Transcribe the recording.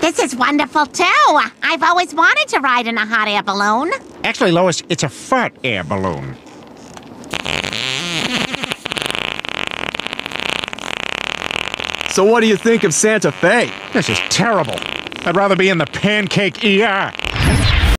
This is wonderful, too. I've always wanted to ride in a hot air balloon. Actually, Lois, it's a fart-air balloon. So what do you think of Santa Fe? This is terrible. I'd rather be in the pancake ER.